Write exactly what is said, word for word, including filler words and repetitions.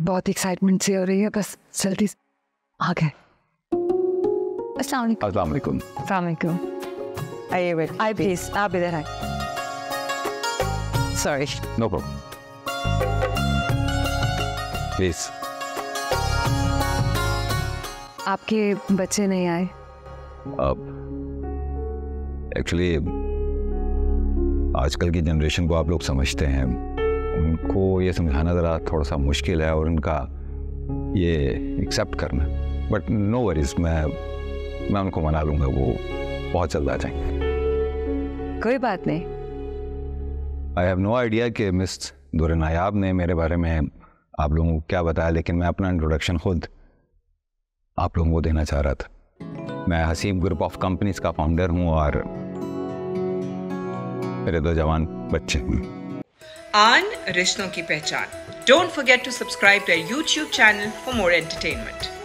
बहुत एक्साइटमेंट से हो रही है, बस जल्दी आ गए। अस्सलाम वालेकुम। अस्सलाम वालेकुम। आइए बैठ। आई प्लीज आप इधर आए। सॉरी। No problem. प्लीज। आपके बच्चे नहीं आए? अब एक्चुअली आजकल की जनरेशन को आप लोग समझते हैं, उनको ये समझाना ज़रा थोड़ा सा मुश्किल है और उनका ये एक्सेप्ट करना, बट नो वरीज, मैं मैं उनको मना लूँगा, वो बहुत जल्द आ जाएंगे। कोई बात नहीं। आई हैव नो आइडिया कि मिस दुरे नायाब ने मेरे बारे में आप लोगों को क्या बताया, लेकिन मैं अपना इंट्रोडक्शन खुद आप लोगों को देना चाह रहा था। मैं हसीम ग्रुप ऑफ कंपनीज का फाउंडर हूँ और मेरे दो जवान बच्चे हैं। आन रिश्तों की पहचान। Don't forget to subscribe to our YouTube channel for more entertainment.